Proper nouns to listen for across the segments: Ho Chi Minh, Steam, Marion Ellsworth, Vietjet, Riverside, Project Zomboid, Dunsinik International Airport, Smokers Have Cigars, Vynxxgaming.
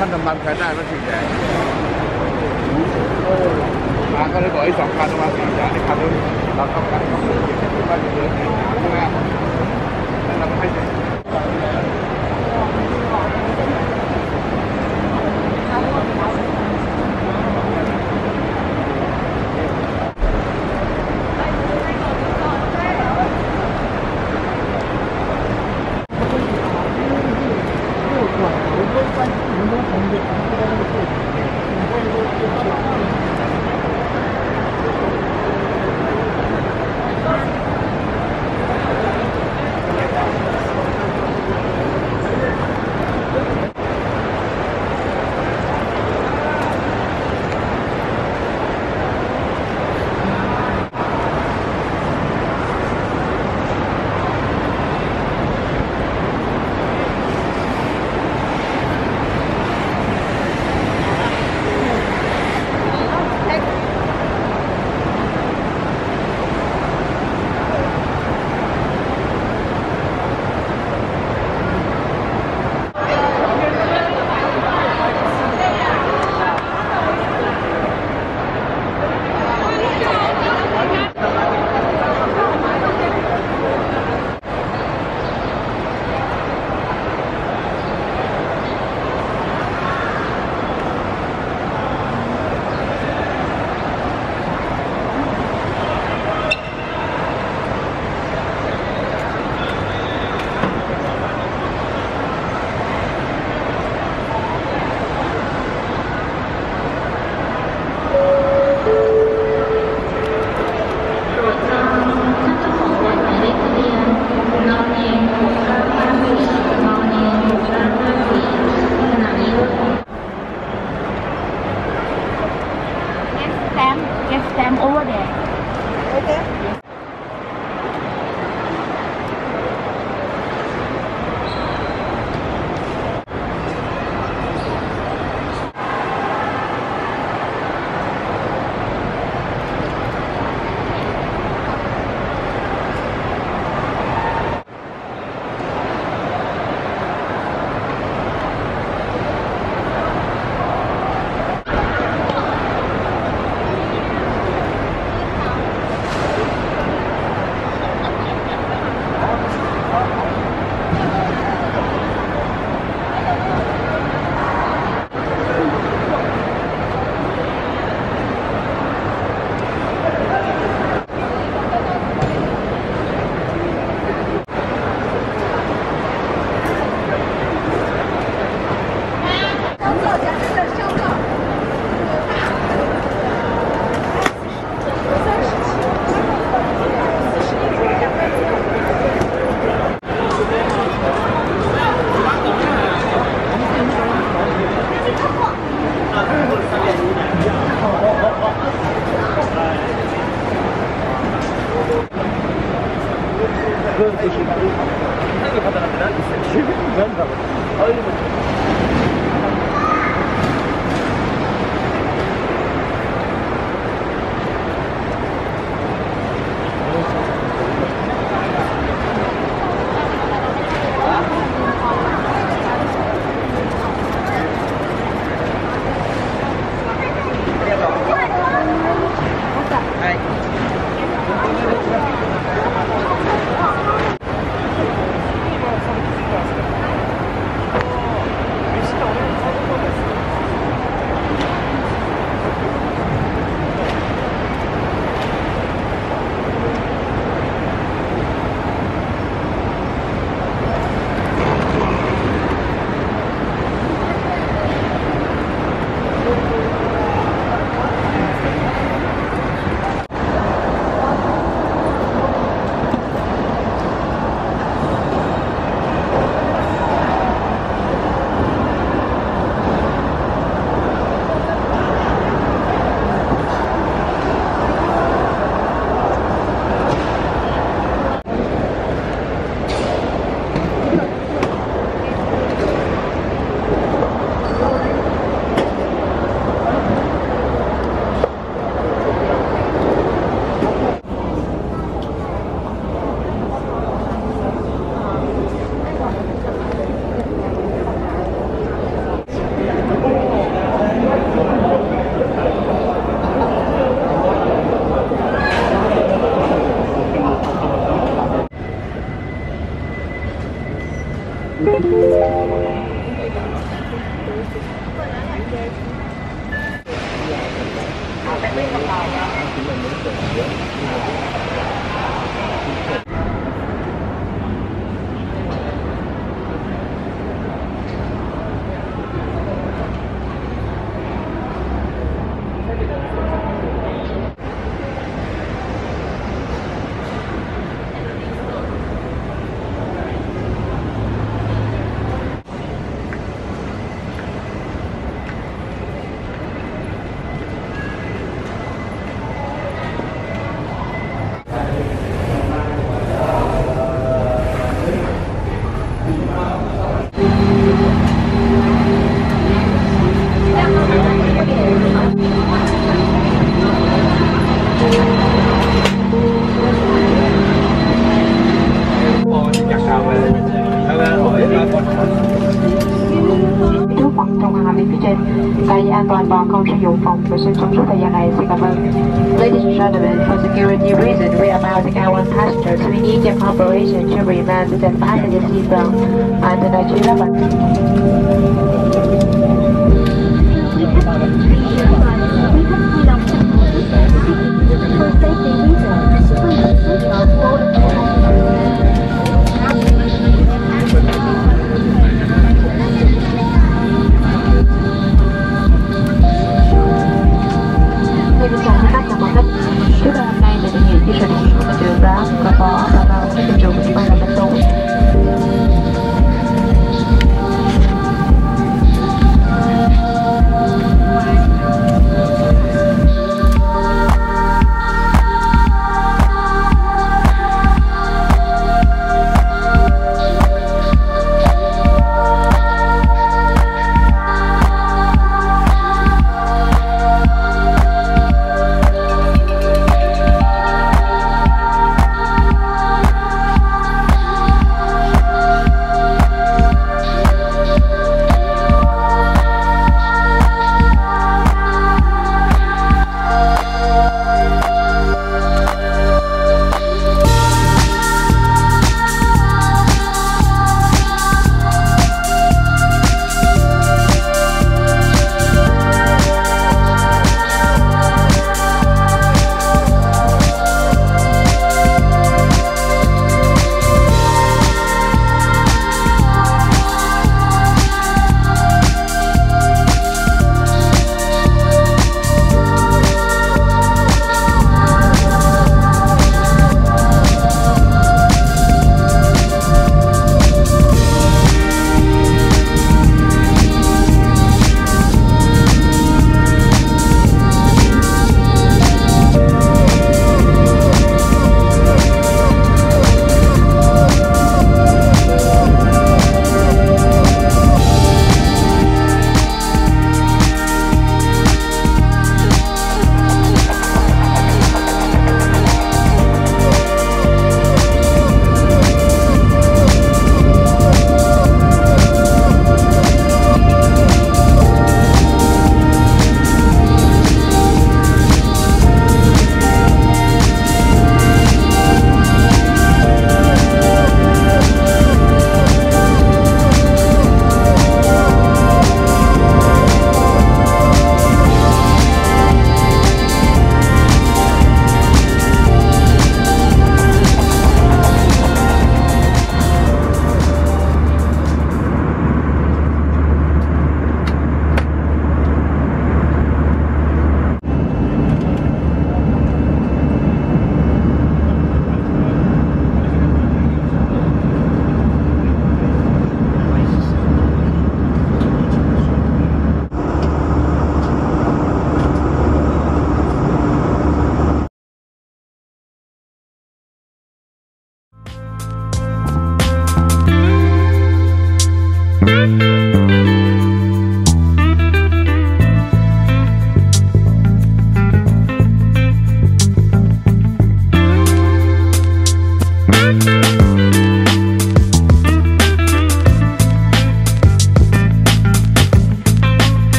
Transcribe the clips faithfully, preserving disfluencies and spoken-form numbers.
คันน้ำมันขายได้มันสี่แสนมาก็เลยบอกไอ้สองคันมาสี่แสนไอ้คันนี้เราต้องการต้องเก็บที่บ้านเยอะๆใช่ไหมแล้วเราก็ให้เลย Ladies and gentlemen, for security reasons, we are advising our passengers to need their cooperation to remain with the passenger seatbelt and the Nigeria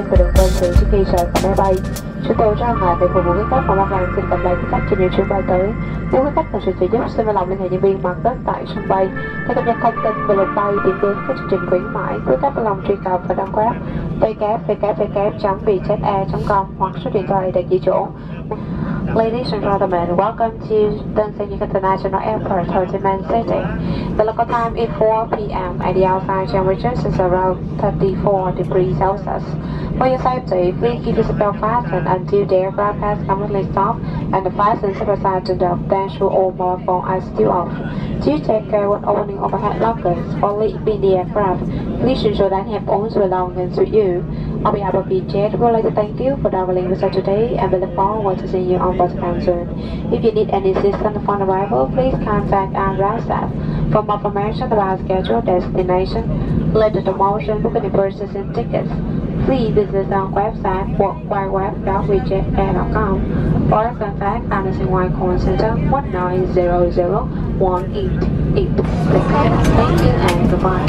trên và đường vân từ trước khi rời khỏi máy bay. Chúng tôi rất hân hạnh để phục vụ quý khách và mong rằng xin gặp lại quý khách trên những chuyến bay tới. Nếu quý khách cần sự trợ giúp, xin vui lòng liên hệ nhân viên mặt đất tại sân bay. Để cập nhật thông tin về lịch bay, điểm đến, các chương trình khuyến mãi, quý khách vui lòng truy cập vào trang web w w w chấm vietjetair chấm com hoặc số điện thoại để chỉ chỗ. Ladies and gentlemen, welcome to Dunsinik International Airport, Ho Chi Minh City. The local time is four p m and the outside temperature is around thirty-four degrees Celsius. For your safety, please keep your seatbelt fastened until the aircraft has completely stopped and the flight and superside to the dashboard or mobile are still off. Do take care when opening overhead luggage or leaving the aircraft. Please ensure that you have all your belongings with you. On behalf of Vietjet, we would like to thank you for traveling with us today and we look forward to seeing you on board soon. If you need any assistance upon arrival, please contact our ground staff. For more information about schedule, destination, latest promotion, booking and purchasing tickets, please visit our website w w w dot vietjetair dot com or contact our nationwide call center one nine zero zero one eight eight. Thank you and goodbye.